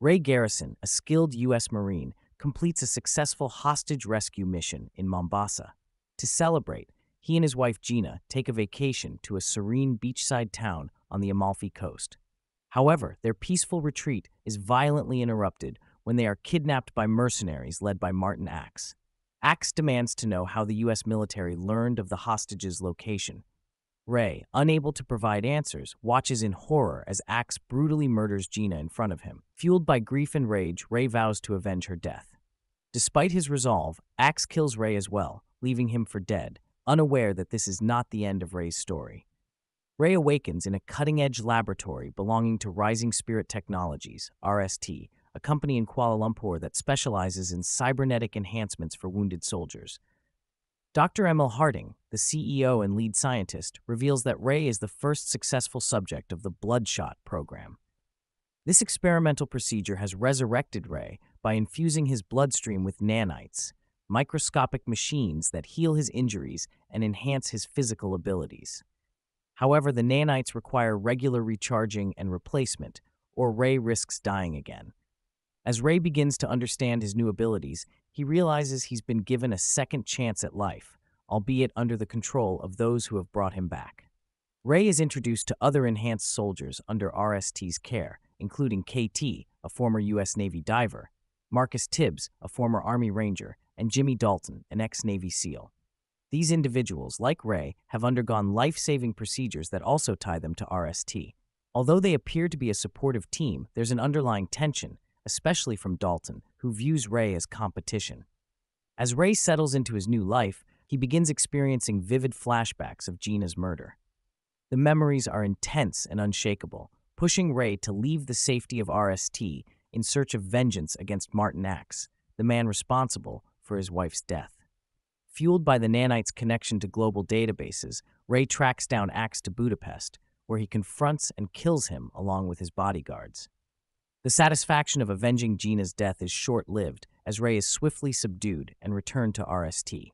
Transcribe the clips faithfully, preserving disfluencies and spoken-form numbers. Ray Garrison, a skilled U S Marine, completes a successful hostage rescue mission in Mombasa. To celebrate, he and his wife Gina take a vacation to a serene beachside town on the Amalfi Coast. However, their peaceful retreat is violently interrupted when they are kidnapped by mercenaries led by Martin Axe. Axe demands to know how the U S military learned of the hostages' location. Ray, unable to provide answers, watches in horror as Axe brutally murders Gina in front of him. Fueled by grief and rage, Ray vows to avenge her death. Despite his resolve, Axe kills Ray as well, leaving him for dead, unaware that this is not the end of Ray's story. Ray awakens in a cutting-edge laboratory belonging to Rising Spirit Technologies, R S T, a company in Kuala Lumpur that specializes in cybernetic enhancements for wounded soldiers. Doctor Emil Harding, the C E O and lead scientist, reveals that Ray is the first successful subject of the Bloodshot program. This experimental procedure has resurrected Ray by infusing his bloodstream with nanites, microscopic machines that heal his injuries and enhance his physical abilities. However, the nanites require regular recharging and replacement, or Ray risks dying again. As Ray begins to understand his new abilities, he realizes he's been given a second chance at life, albeit under the control of those who have brought him back. Ray is introduced to other enhanced soldiers under R S T's care, including K T, a former U S Navy diver, Marcus Tibbs, a former Army Ranger, and Jimmy Dalton, an ex-Navy SEAL. These individuals, like Ray, have undergone life-saving procedures that also tie them to R S T. Although they appear to be a supportive team, there's an underlying tension, especially from Dalton, who views Ray as competition. As Ray settles into his new life, he begins experiencing vivid flashbacks of Gina's murder. The memories are intense and unshakable, pushing Ray to leave the safety of R S T in search of vengeance against Martin Axe, the man responsible for his wife's death. Fueled by the nanites' connection to global databases, Ray tracks down Axe to Budapest, where he confronts and kills him along with his bodyguards. The satisfaction of avenging Gina's death is short-lived, as Ray is swiftly subdued and returned to R S T.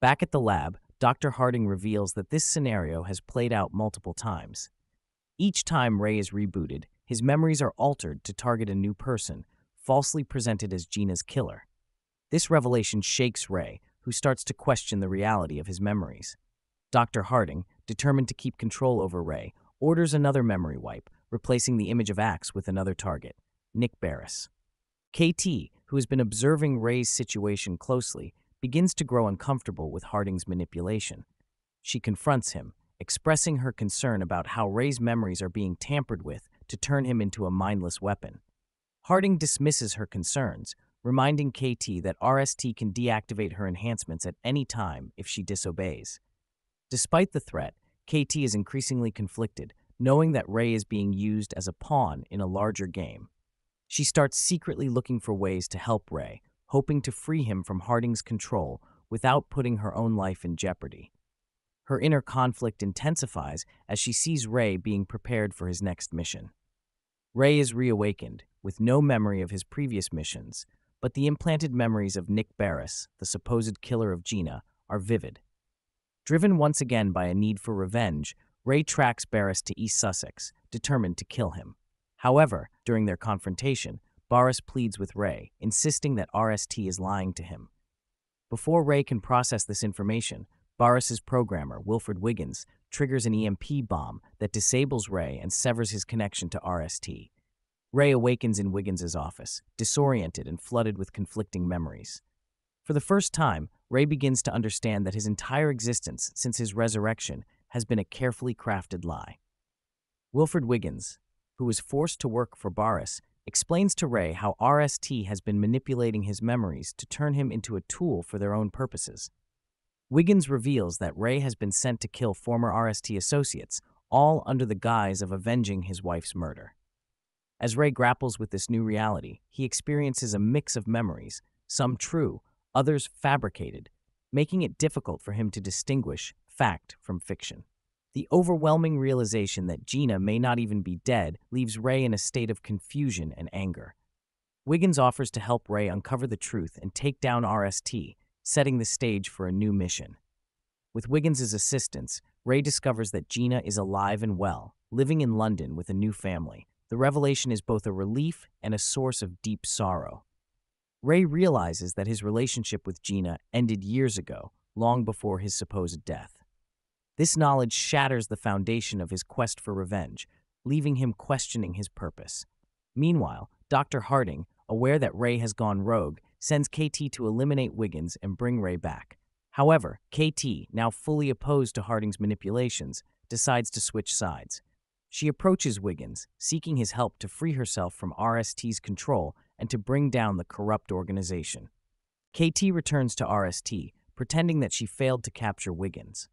Back at the lab, Doctor Harding reveals that this scenario has played out multiple times. Each time Ray is rebooted, his memories are altered to target a new person, falsely presented as Gina's killer. This revelation shakes Ray, who starts to question the reality of his memories. Doctor Harding, determined to keep control over Ray, orders another memory wipe, replacing the image of Axe with another target, Nick Barris. K T, who has been observing Ray's situation closely, begins to grow uncomfortable with Harding's manipulation. She confronts him, expressing her concern about how Ray's memories are being tampered with to turn him into a mindless weapon. Harding dismisses her concerns, reminding K T that R S T can deactivate her enhancements at any time if she disobeys. Despite the threat, K T is increasingly conflicted, knowing that Ray is being used as a pawn in a larger game. She starts secretly looking for ways to help Ray, hoping to free him from Harding's control without putting her own life in jeopardy. Her inner conflict intensifies as she sees Ray being prepared for his next mission. Ray is reawakened, with no memory of his previous missions, but the implanted memories of Nick Barris, the supposed killer of Gina, are vivid. Driven once again by a need for revenge, Ray tracks Barris to East Sussex, determined to kill him. However, during their confrontation, Barris pleads with Ray, insisting that R S T is lying to him. Before Ray can process this information, Barris's programmer, Wilfred Wiggins, triggers an E M P bomb that disables Ray and severs his connection to R S T. Ray awakens in Wiggins' office, disoriented and flooded with conflicting memories. For the first time, Ray begins to understand that his entire existence since his resurrection has been a carefully crafted lie. Wilfred Wiggins, who was forced to work for Barris, explains to Ray how R S T has been manipulating his memories to turn him into a tool for their own purposes. Wiggins reveals that Ray has been sent to kill former R S T associates, all under the guise of avenging his wife's murder. As Ray grapples with this new reality, he experiences a mix of memories, some true, others fabricated, making it difficult for him to distinguish fact from fiction. The overwhelming realization that Gina may not even be dead leaves Ray in a state of confusion and anger. Wiggins offers to help Ray uncover the truth and take down R S T, setting the stage for a new mission. With Wiggins' assistance, Ray discovers that Gina is alive and well, living in London with a new family, The revelation is both a relief and a source of deep sorrow. Ray realizes that his relationship with Gina ended years ago, long before his supposed death. This knowledge shatters the foundation of his quest for revenge, leaving him questioning his purpose. Meanwhile, Doctor Harding, aware that Ray has gone rogue, sends K T to eliminate Wiggins and bring Ray back. However, K T, now fully opposed to Harding's manipulations, decides to switch sides. She approaches Wiggins, seeking his help to free herself from R S T's control and to bring down the corrupt organization. K T returns to R S T, pretending that she failed to capture Wiggins.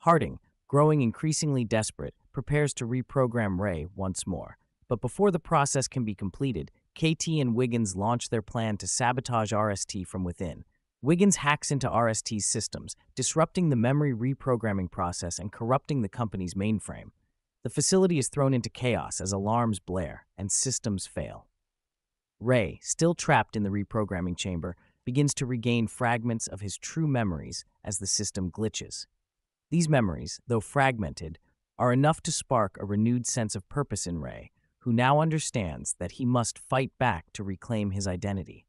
Harding, growing increasingly desperate, prepares to reprogram Ray once more. But before the process can be completed, K T and Wiggins launch their plan to sabotage R S T from within. Wiggins hacks into R S T's systems, disrupting the memory reprogramming process and corrupting the company's mainframe. The facility is thrown into chaos as alarms blare and systems fail. Ray, still trapped in the reprogramming chamber, begins to regain fragments of his true memories as the system glitches. These memories, though fragmented, are enough to spark a renewed sense of purpose in Ray, who now understands that he must fight back to reclaim his identity.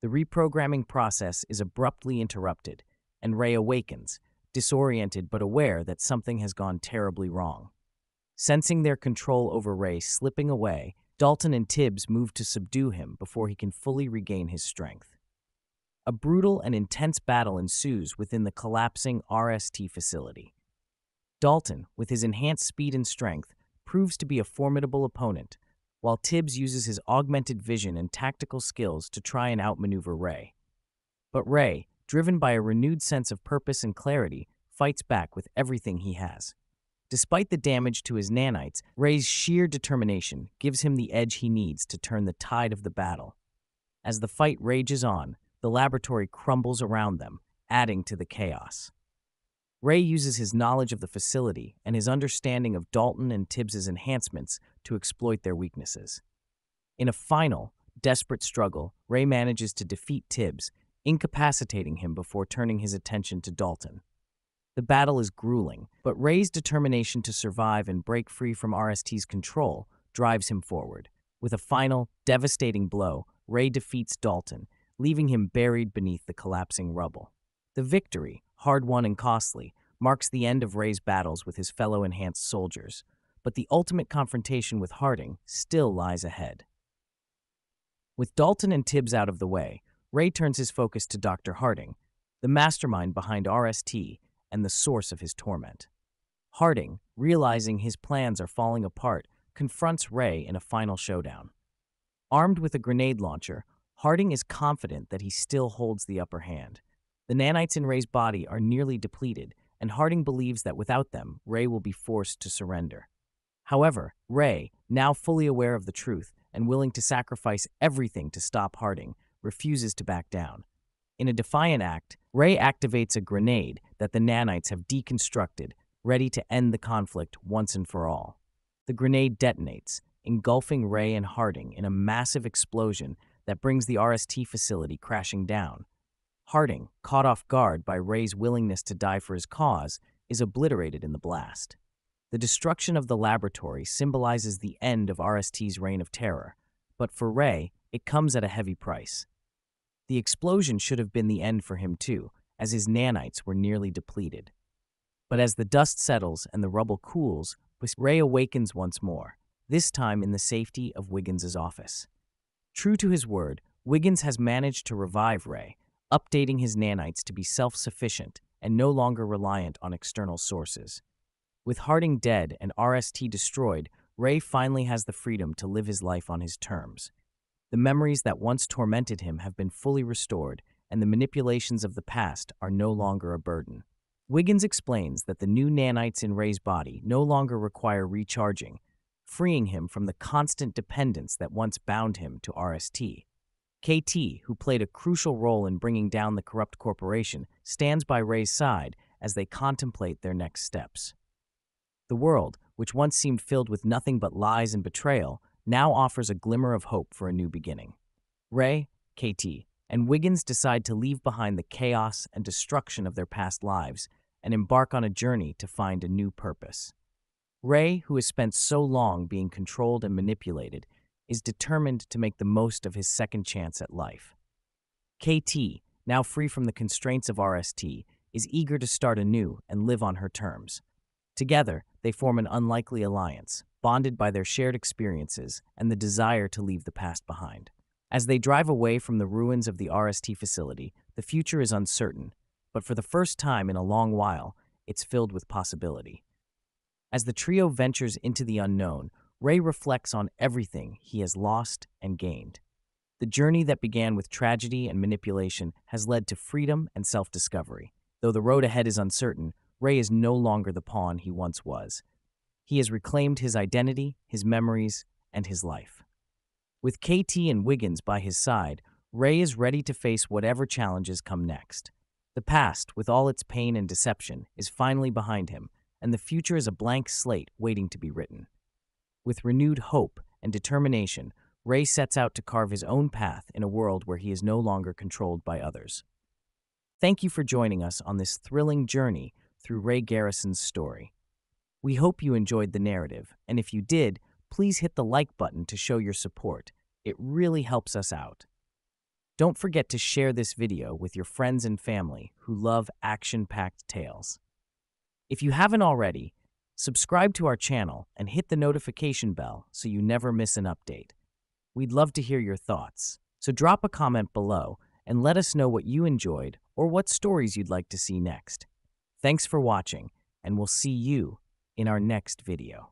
The reprogramming process is abruptly interrupted, and Ray awakens, disoriented but aware that something has gone terribly wrong. Sensing their control over Ray slipping away, Dalton and Tibbs move to subdue him before he can fully regain his strength. A brutal and intense battle ensues within the collapsing R S T facility. Dalton, with his enhanced speed and strength, proves to be a formidable opponent, while Tibbs uses his augmented vision and tactical skills to try and outmaneuver Ray. But Ray, driven by a renewed sense of purpose and clarity, fights back with everything he has. Despite the damage to his nanites, Ray's sheer determination gives him the edge he needs to turn the tide of the battle. As the fight rages on, the laboratory crumbles around them, adding to the chaos. Ray uses his knowledge of the facility and his understanding of Dalton and Tibbs's enhancements to exploit their weaknesses. In a final, desperate struggle, Ray manages to defeat Tibbs, incapacitating him before turning his attention to Dalton. The battle is grueling, but Ray's determination to survive and break free from R S T's control drives him forward. With a final, devastating blow, Ray defeats Dalton, leaving him buried beneath the collapsing rubble. The victory, hard-won and costly, marks the end of Ray's battles with his fellow enhanced soldiers, but the ultimate confrontation with Harding still lies ahead. With Dalton and Tibbs out of the way, Ray turns his focus to Doctor Harding, the mastermind behind R S T, and the source of his torment. Harding, realizing his plans are falling apart, confronts Ray in a final showdown. Armed with a grenade launcher, Harding is confident that he still holds the upper hand. The nanites in Ray's body are nearly depleted, and Harding believes that without them, Ray will be forced to surrender. However, Ray, now fully aware of the truth and willing to sacrifice everything to stop Harding, refuses to back down. In a defiant act, Ray activates a grenade that the nanites have deconstructed, ready to end the conflict once and for all. The grenade detonates, engulfing Ray and Harding in a massive explosion that brings the R S T facility crashing down. Harding, caught off guard by Ray's willingness to die for his cause, is obliterated in the blast. The destruction of the laboratory symbolizes the end of R S T's reign of terror, but for Ray, it comes at a heavy price. The explosion should have been the end for him too, as his nanites were nearly depleted. But as the dust settles and the rubble cools, Ray awakens once more, this time in the safety of Wiggins' office. True to his word, Wiggins has managed to revive Ray, updating his nanites to be self-sufficient and no longer reliant on external sources. With Harding dead and R S T destroyed, Ray finally has the freedom to live his life on his terms. The memories that once tormented him have been fully restored, and the manipulations of the past are no longer a burden. Wiggins explains that the new nanites in Ray's body no longer require recharging, freeing him from the constant dependence that once bound him to R S T. K T, who played a crucial role in bringing down the corrupt corporation, stands by Ray's side as they contemplate their next steps. The world, which once seemed filled with nothing but lies and betrayal, now offers a glimmer of hope for a new beginning. Ray, K T, and Wiggins decide to leave behind the chaos and destruction of their past lives and embark on a journey to find a new purpose. Ray, who has spent so long being controlled and manipulated, is determined to make the most of his second chance at life. K T, now free from the constraints of R S T, is eager to start anew and live on her terms. Together, they form an unlikely alliance, bonded by their shared experiences and the desire to leave the past behind. As they drive away from the ruins of the R S T facility, the future is uncertain, but for the first time in a long while, it's filled with possibility. As the trio ventures into the unknown, Ray reflects on everything he has lost and gained. The journey that began with tragedy and manipulation has led to freedom and self-discovery. Though the road ahead is uncertain, Ray is no longer the pawn he once was. He has reclaimed his identity, his memories, and his life. With K T and Wiggins by his side, Ray is ready to face whatever challenges come next. The past, with all its pain and deception, is finally behind him, and the future is a blank slate waiting to be written. With renewed hope and determination, Ray sets out to carve his own path in a world where he is no longer controlled by others. Thank you for joining us on this thrilling journey through Ray Garrison's story. We hope you enjoyed the narrative, and if you did, please hit the like button to show your support. It really helps us out. Don't forget to share this video with your friends and family who love action-packed tales. If you haven't already, subscribe to our channel and hit the notification bell so you never miss an update. We'd love to hear your thoughts, so drop a comment below and let us know what you enjoyed or what stories you'd like to see next. Thanks for watching, and we'll see you in our next video.